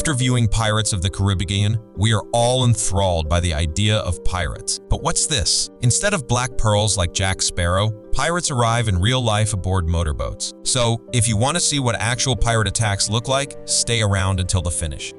After viewing Pirates of the Caribbean, we are all enthralled by the idea of pirates. But what's this? Instead of black pearls like Jack Sparrow, pirates arrive in real life aboard motorboats. So, if you want to see what actual pirate attacks look like, stay around until the finish.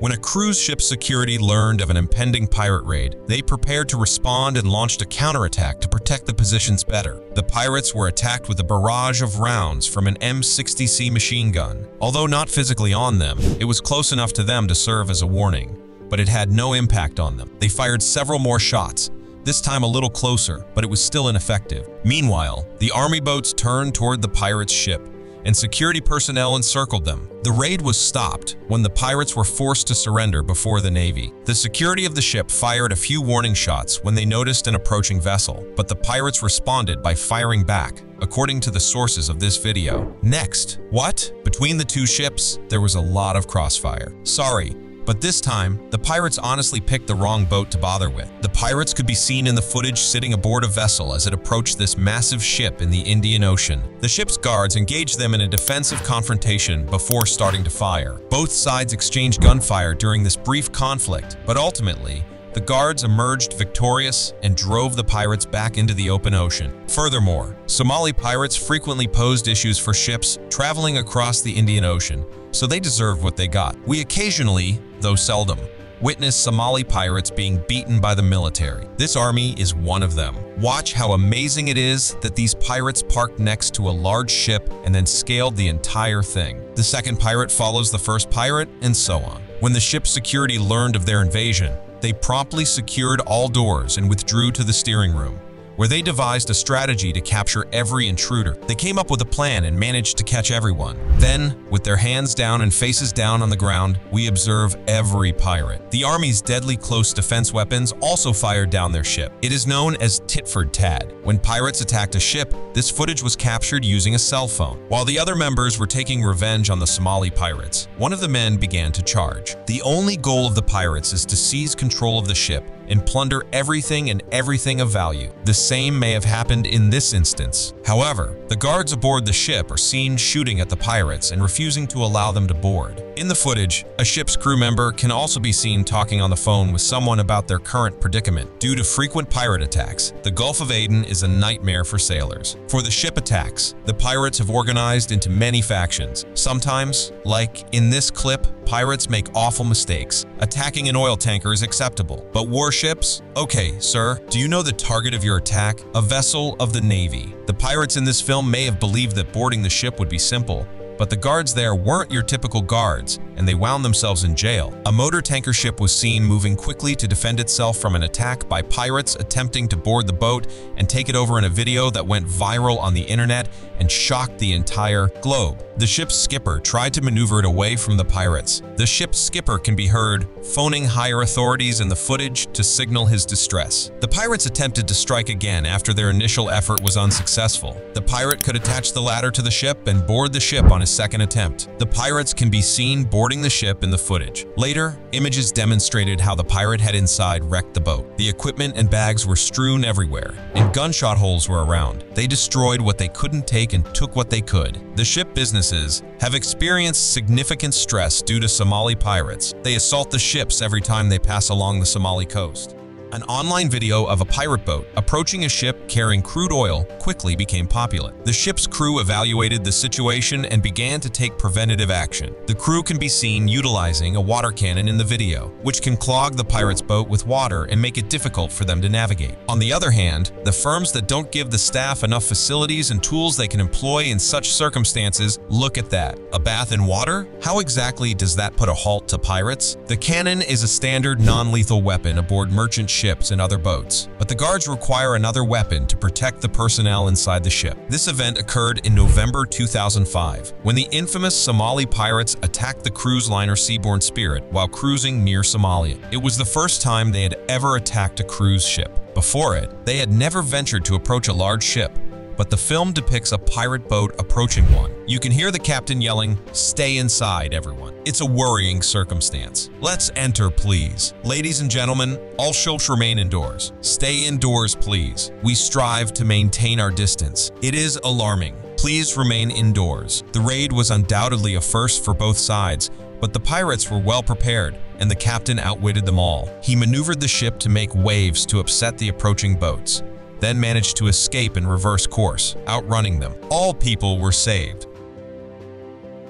When a cruise ship security learned of an impending pirate raid, they prepared to respond and launched a counterattack to protect the positions better. The pirates were attacked with a barrage of rounds from an M60C machine gun. Although not physically on them, it was close enough to them to serve as a warning, but it had no impact on them. They fired several more shots, this time a little closer, but it was still ineffective. Meanwhile, the army boats turned toward the pirates' ship, and security personnel encircled them. The raid was stopped when the pirates were forced to surrender before the Navy. The security of the ship fired a few warning shots when they noticed an approaching vessel, but the pirates responded by firing back, according to the sources of this video. Next, what? Between the two ships, there was a lot of crossfire. Sorry, but this time, the pirates honestly picked the wrong boat to bother with. The pirates could be seen in the footage sitting aboard a vessel as it approached this massive ship in the Indian Ocean. The ship's guards engaged them in a defensive confrontation before starting to fire. Both sides exchanged gunfire during this brief conflict, but ultimately, the guards emerged victorious and drove the pirates back into the open ocean. Furthermore, Somali pirates frequently posed issues for ships traveling across the Indian Ocean, so they deserved what they got. We occasionally, though seldom, witness Somali pirates being beaten by the military. This army is one of them. Watch how amazing it is that these pirates parked next to a large ship and then scaled the entire thing. The second pirate follows the first pirate, and so on. When the ship's security learned of their invasion, they promptly secured all doors and withdrew to the steering room, where they devised a strategy to capture every intruder. They came up with a plan and managed to catch everyone. Then, with their hands down and faces down on the ground, we observe every pirate. The army's deadly close defense weapons also fired down their ship. It is known as Titford Tad. When pirates attacked a ship, this footage was captured using a cell phone. While the other members were taking revenge on the Somali pirates, one of the men began to charge. The only goal of the pirates is to seize control of the ship and plunder everything and everything of value. The same may have happened in this instance. However, the guards aboard the ship are seen shooting at the pirates and refusing to allow them to board. In the footage, a ship's crew member can also be seen talking on the phone with someone about their current predicament. Due to frequent pirate attacks, the Gulf of Aden is a nightmare for sailors. For the ship attacks, the pirates have organized into many factions. Sometimes, like in this clip, pirates make awful mistakes. Attacking an oil tanker is acceptable, but warships? Okay, sir, do you know the target of your attack? A vessel of the Navy. The pirates in this film may have believed that boarding the ship would be simple, but the guards there weren't your typical guards, and they wound themselves in jail. A motor tanker ship was seen moving quickly to defend itself from an attack by pirates attempting to board the boat and take it over in a video that went viral on the internet and shocked the entire globe. The ship's skipper tried to maneuver it away from the pirates. The ship's skipper can be heard phoning higher authorities in the footage to signal his distress. The pirates attempted to strike again after their initial effort was unsuccessful. The pirate could attach the ladder to the ship and board the ship on his second attempt. The pirates can be seen boarding the ship in the footage. Later, images demonstrated how the pirate head inside wrecked the boat. The equipment and bags were strewn everywhere, and gunshot holes were around. They destroyed what they couldn't take and took what they could. The ship businesses have experienced significant stress due to Somali pirates. They assault the ships every time they pass along the Somali coast. An online video of a pirate boat approaching a ship carrying crude oil quickly became popular. The ship's crew evaluated the situation and began to take preventative action. The crew can be seen utilizing a water cannon in the video, which can clog the pirate's boat with water and make it difficult for them to navigate. On the other hand, the firms that don't give the staff enough facilities and tools they can employ in such circumstances, look at that. A bath in water? How exactly does that put a halt to pirates? The cannon is a standard non-lethal weapon aboard merchant ships and other boats, but the guards require another weapon to protect the personnel inside the ship. This event occurred in November 2005, when the infamous Somali pirates attacked the cruise liner Seabourn Spirit while cruising near Somalia. It was the first time they had ever attacked a cruise ship. Before it, they had never ventured to approach a large ship, but the film depicts a pirate boat approaching one. You can hear the captain yelling, "Stay inside, everyone." It's a worrying circumstance. Let's enter, please. Ladies and gentlemen, all ships remain indoors. Stay indoors, please. We strive to maintain our distance. It is alarming. Please remain indoors. The raid was undoubtedly a first for both sides, but the pirates were well prepared, and the captain outwitted them all. He maneuvered the ship to make waves to upset the approaching boats, then managed to escape and reverse course, outrunning them. All people were saved.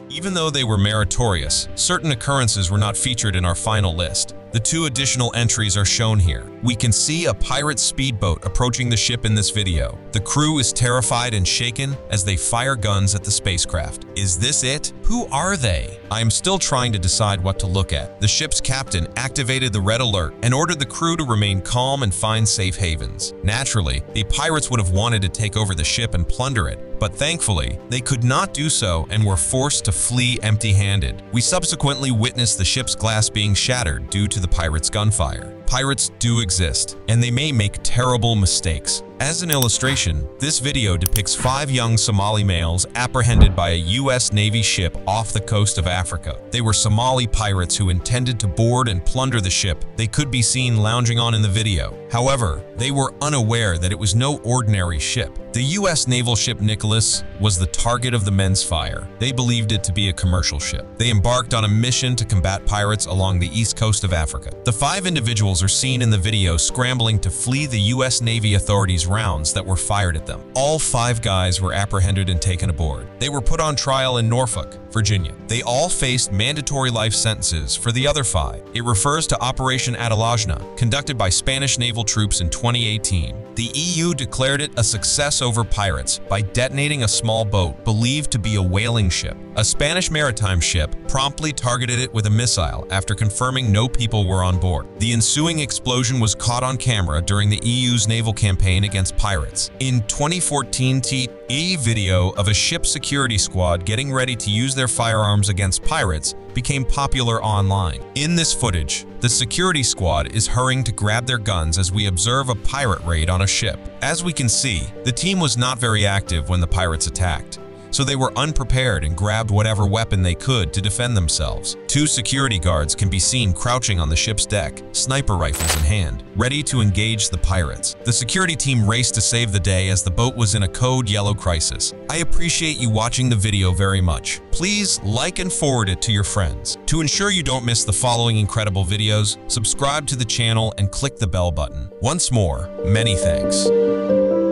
Even though they were meritorious, certain occurrences were not featured in our final list. The two additional entries are shown here. We can see a pirate speedboat approaching the ship in this video. The crew is terrified and shaken as they fire guns at the spacecraft. Is this it? Who are they? I am still trying to decide what to look at. The ship's captain activated the red alert and ordered the crew to remain calm and find safe havens. Naturally, the pirates would have wanted to take over the ship and plunder it, but thankfully, they could not do so and were forced to flee empty-handed. We subsequently witnessed the ship's glass being shattered due to the pirates' gunfire. Pirates do exist, and they may make terrible mistakes. As an illustration, this video depicts 5 young Somali males apprehended by a U.S. Navy ship off the coast of Africa. They were Somali pirates who intended to board and plunder the ship. They could be seen lounging on in the video. However, they were unaware that it was no ordinary ship. The U.S. naval ship Nicholas was the target of the men's fire. They believed it to be a commercial ship. They embarked on a mission to combat pirates along the east coast of Africa. The 5 individuals are seen in the video scrambling to flee the U.S. Navy authorities' rounds that were fired at them. All 5 guys were apprehended and taken aboard. They were put on trial in Norfolk, Virginia. They all faced mandatory life sentences for the other 5. It refers to Operation Atalanta, conducted by Spanish naval troops in 2018. The EU declared it a success over pirates by detonating a small boat believed to be a whaling ship. A Spanish maritime ship promptly targeted it with a missile after confirming no people were on board. The ensuing explosion was caught on camera during the EU's naval campaign against pirates. In 2014, a video of a ship security squad getting ready to use their firearms against pirates became popular online. In this footage, the security squad is hurrying to grab their guns as we observe a pirate raid on a ship. As we can see, the team was not very active when the pirates attacked, so they were unprepared and grabbed whatever weapon they could to defend themselves. 2 security guards can be seen crouching on the ship's deck, sniper rifles in hand, ready to engage the pirates. The security team raced to save the day as the boat was in a code yellow crisis. I appreciate you watching the video very much. Please like and forward it to your friends. To ensure you don't miss the following incredible videos, subscribe to the channel and click the bell button. Once more, many thanks.